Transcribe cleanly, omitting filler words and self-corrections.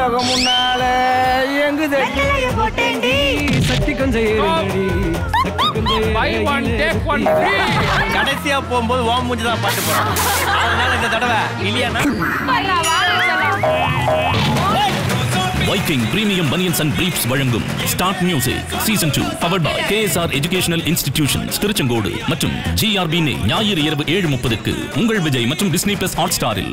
Viking Premium Bunions and Briefs வழங்கும் Start Music Season 2 powered by KSR Educational Institutions तिरुचंगोड மற்றும் GRB ஞாயிறு இரவு 7:30 க்கு உங்கள் விஜய் மற்றும் Disney+ Hotstar-இல்